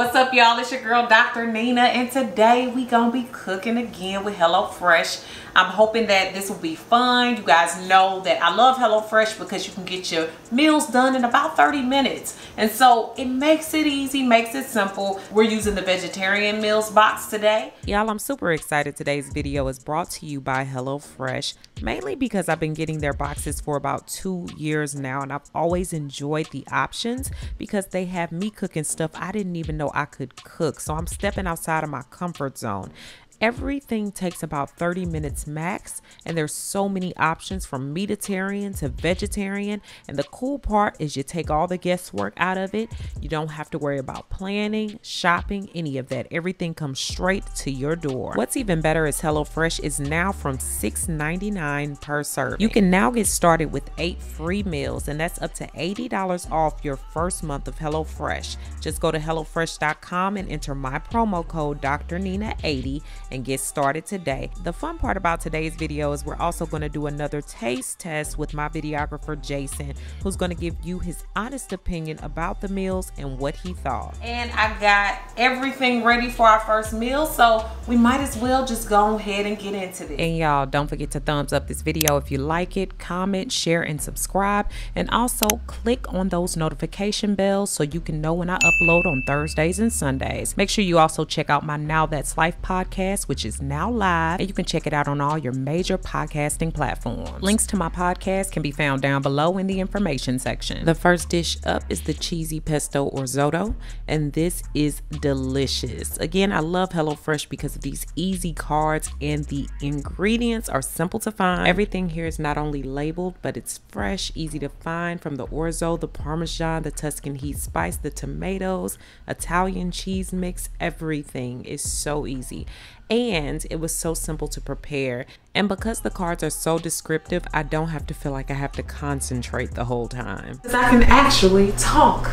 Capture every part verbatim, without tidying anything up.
What's up, y'all? It's your girl, Doctor Nina, and today we gonna be cooking again with HelloFresh. I'm hoping that this will be fun. You guys know that I love HelloFresh because you can get your meals done in about thirty minutes. And so it makes it easy, makes it simple. We're using the vegetarian meals box today. Y'all, I'm super excited. Today's video is brought to you by HelloFresh, mainly because I've been getting their boxes for about two years now, and I've always enjoyed the options because they have me cooking stuff I didn't even know I could cook. So I'm stepping outside of my comfort zone. Everything takes about thirty minutes max, and there's so many options from meatitarian to vegetarian. And the cool part is you take all the guesswork out of it. You don't have to worry about planning, shopping, any of that. Everything comes straight to your door. What's even better is HelloFresh is now from six ninety-nine per serving. You can now get started with eight free meals, and that's up to eighty dollars off your first month of HelloFresh. Just go to HelloFresh dot com and enter my promo code Doctor Nina eighty. And get started today. The fun part about today's video is we're also going to do another taste test with my videographer Jason, who's going to give you his honest opinion about the meals and what he thought. And I got everything ready for our first meal, so we might as well just go ahead and get into this. And y'all, don't forget to thumbs up this video if you like it, comment, share, and subscribe, and also click on those notification bells so you can know when I upload on Thursdays and Sundays. Make sure you also check out my Now That's Life podcast, which is now live, and you can check it out on all your major podcasting platforms. Links to my podcast can be found down below in the information section. The first dish up is the cheesy pesto or risotto, and this is delicious. Again, I love HelloFresh because of these easy cards, and the ingredients are simple to find. Everything here is not only labeled, but it's fresh, easy to find, from the orzo, the parmesan, the Tuscan heat spice, the tomatoes, Italian cheese mix. Everything is so easy. And it was so simple to prepare. And because the cards are so descriptive, I don't have to feel like I have to concentrate the whole time. Because I can actually talk.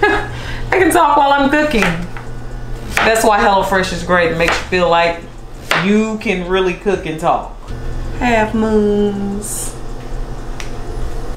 I can talk while I'm cooking. That's why HelloFresh is great. It makes you feel like you can really cook and talk. Half moons.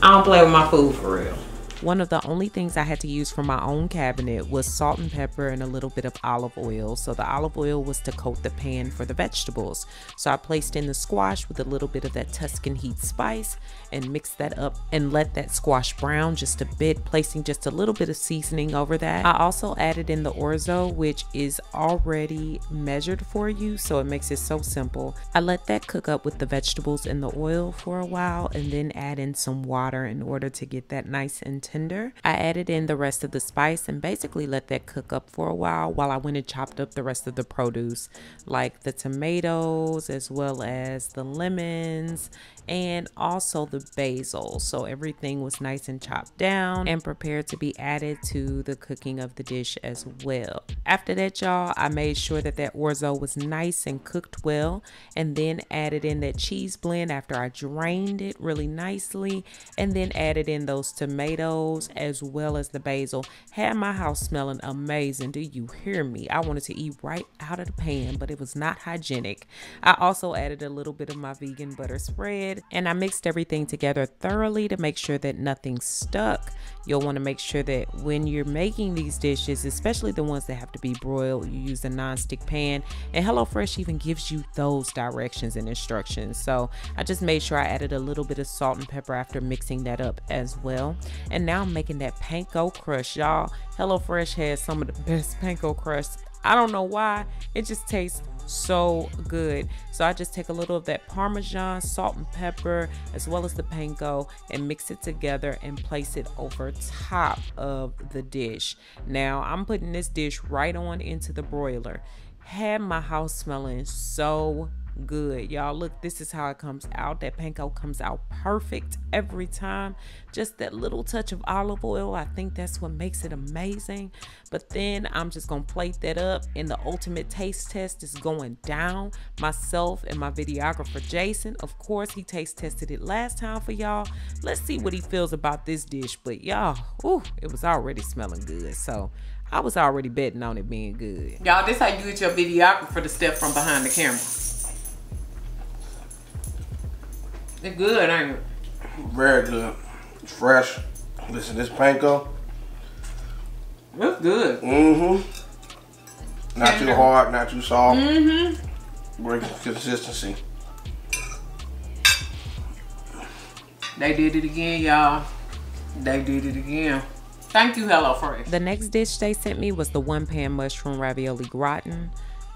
I don't play with my food for real. One of the only things I had to use from my own cabinet was salt and pepper and a little bit of olive oil. So the olive oil was to coat the pan for the vegetables. So I placed in the squash with a little bit of that Tuscan heat spice and mixed that up and let that squash brown just a bit, placing just a little bit of seasoning over that. I also added in the orzo, which is already measured for you, so it makes it so simple. I let that cook up with the vegetables and the oil for a while, and then add in some water in order to get that nice and tender. I added in the rest of the spice and basically let that cook up for a while while I went and chopped up the rest of the produce, like the tomatoes as well as the lemons and also the basil. So everything was nice and chopped down and prepared to be added to the cooking of the dish as well. After that, y'all, I made sure that that orzo was nice and cooked well, and then added in that cheese blend after I drained it really nicely, and then added in those tomatoes as well as the basil. Had my house smelling amazing. Do you hear me? I wanted to eat right out of the pan, but it was not hygienic. I also added a little bit of my vegan butter spread, and I mixed everything together thoroughly to make sure that nothing stuck. You'll want to make sure that when you're making these dishes, especially the ones that have to be broiled, you use a nonstick pan, and HelloFresh even gives you those directions and instructions. So I just made sure I added a little bit of salt and pepper after mixing that up as well. And now I'm making that panko crush, y'all. HelloFresh has some of the best panko crush. I don't know why, it just tastes so good. So I just take a little of that parmesan, salt and pepper, as well as the panko, and mix it together and place it over top of the dish. Now I'm putting this dish right on into the broiler. Had my house smelling so good, y'all. Look, this is how it comes out. That panko comes out perfect every time. Just that little touch of olive oil, I think that's what makes it amazing. But then I'm just gonna plate that up, and the ultimate taste test is going down. Myself and my videographer Jason, of course, he taste tested it last time for y'all. Let's see what he feels about this dish. But y'all, ooh, it was already smelling good, so I was already betting on it being good. Y'all, this how you get your videographer to step from behind the camera. It's good, ain't it? Very good. It's fresh. Listen, this panko. It's good. Mm-hmm. Not tender. Too hard, not too soft. Mm-hmm. Great consistency. They did it again, y'all. They did it again. Thank you, HelloFresh. The next dish they sent me was the one-pan mushroom ravioli gratin.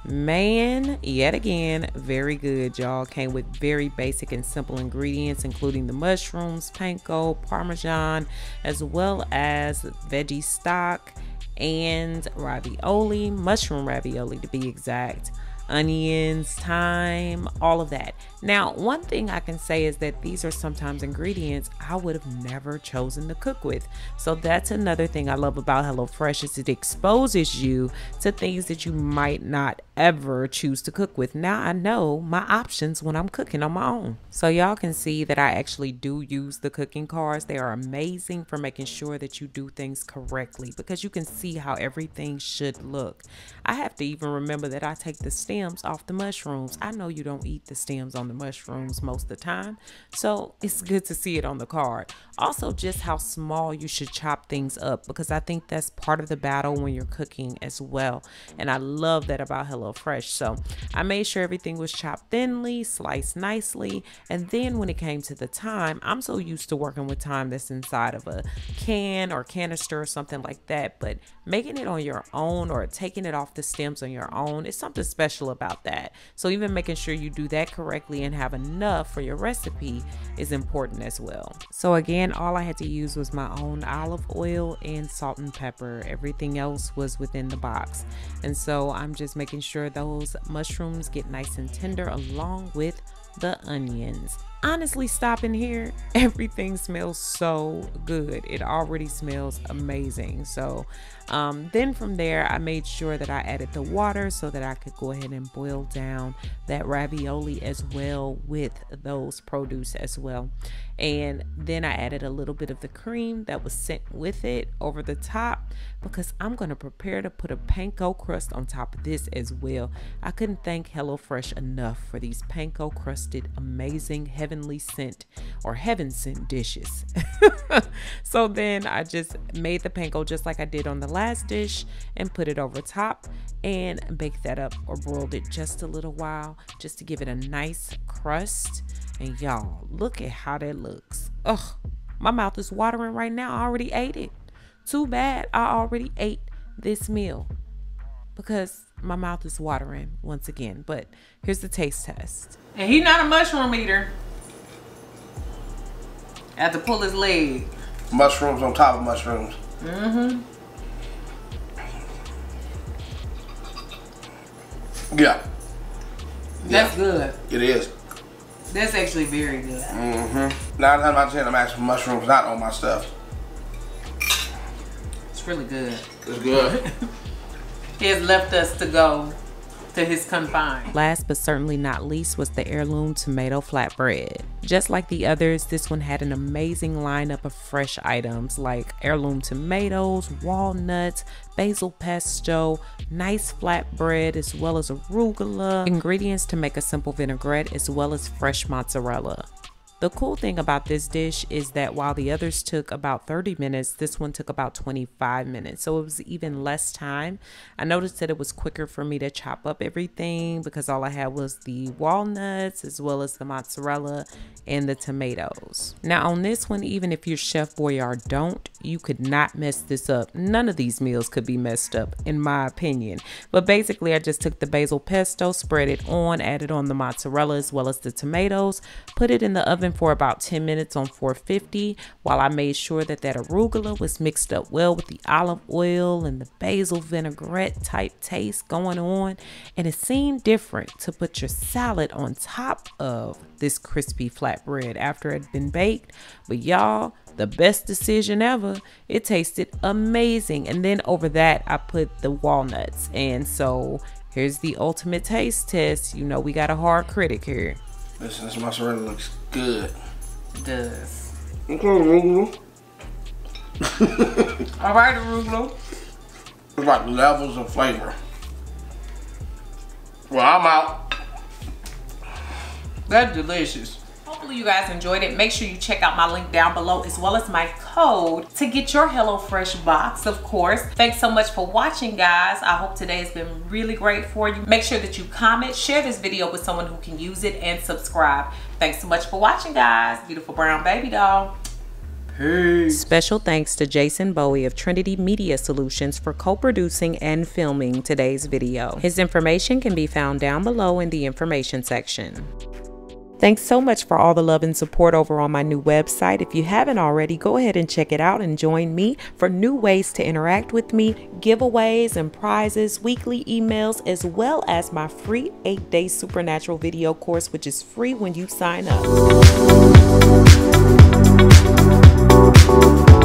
Man, yet again, very good, y'all. Came with very basic and simple ingredients, including the mushrooms, panko, parmesan, as well as veggie stock and ravioli, mushroom ravioli to be exact. Onions, thyme, all of that. Now, one thing I can say is that these are sometimes ingredients I would have never chosen to cook with. So that's another thing I love about HelloFresh, is it exposes you to things that you might not ever choose to cook with. Now I know my options when I'm cooking on my own. So y'all can see that I actually do use the cooking cards. They are amazing for making sure that you do things correctly, because you can see how everything should look. I have to even remember that I take the stand off the mushrooms. I know you don't eat the stems on the mushrooms most of the time, so it's good to see it on the card. Also, just how small you should chop things up, because I think that's part of the battle when you're cooking as well, and I love that about HelloFresh. So I made sure everything was chopped thinly, sliced nicely, and then when it came to the thyme, I'm so used to working with thyme that's inside of a can or canister or something like that, but making it on your own or taking it off the stems on your own is something special about that. So even making sure you do that correctly and have enough for your recipe is important as well. So again, all I had to use was my own olive oil and salt and pepper. Everything else was within the box. And so I'm just making sure those mushrooms get nice and tender along with the onions. Honestly, stopping here, everything smells so good. It already smells amazing. So um, then from there, I made sure that I added the water so that I could go ahead and boil down that ravioli as well with those produce as well. And then I added a little bit of the cream that was sent with it over the top, because I'm going to prepare to put a panko crust on top of this as well. I couldn't thank HelloFresh enough for these panko crusted, amazing, heavy Heavenly sent or heaven sent dishes. So then I just made the panko just like I did on the last dish and put it over top and baked that up, or broiled it just a little while, just to give it a nice crust. And y'all, look at how that looks. Ugh, my mouth is watering right now. I already ate it. Too bad I already ate this meal, because my mouth is watering once again. But here's the taste test. And he's not a mushroom eater. I have to pull his leg. Mushrooms on top of mushrooms. Mm-hmm. Yeah. That's yeah. good. It is. That's actually very good. Mm-hmm. Nine times out of ten, I'm asking mushrooms not on my stuff. It's really good. It's good. He has left us to go to his confine. Last but certainly not least was the heirloom tomato flatbread. Just like the others, this one had an amazing lineup of fresh items like heirloom tomatoes, walnuts, basil pesto, nice flatbread, as well as arugula, ingredients to make a simple vinaigrette, as well as fresh mozzarella. The cool thing about this dish is that while the others took about thirty minutes, this one took about twenty-five minutes. So it was even less time. I noticed that it was quicker for me to chop up everything, because all I had was the walnuts as well as the mozzarella and the tomatoes. Now on this one, even if you're Chef Boyardee, don't, you could not mess this up. None of these meals could be messed up, in my opinion. But basically I just took the basil pesto, spread it on, added on the mozzarella as well as the tomatoes, put it in the oven for about ten minutes on four fifty, while I made sure that that arugula was mixed up well with the olive oil and the basil vinaigrette type taste going on. And it seemed different to put your salad on top of this crispy flatbread after it had been baked, but y'all, the best decision ever. It tasted amazing. And then over that I put the walnuts, and so here's the ultimate taste test. You know, we got a hard critic here. Listen, this mozzarella looks good. It does. Okay, arugula. All right, arugula. It's like levels of flavor. Well, I'm out. That's delicious. hopefully you guys enjoyed it. Make sure you check out my link down below as well as my code to get your HelloFresh box, of course. Thanks so much for watching, guys. I hope today has been really great for you. Make sure that you comment, share this video with someone who can use it, and subscribe. Thanks so much for watching, guys. Beautiful brown baby doll. Peace. Special thanks to Jason Bowie of Trinity Media Solutions for co-producing and filming today's video. His information can be found down below in the information section. Thanks so much for all the love and support over on my new website. If you haven't already, go ahead and check it out and join me for new ways to interact with me, giveaways and prizes, weekly emails, as well as my free eight-day supernatural video course, which is free when you sign up. Thank you.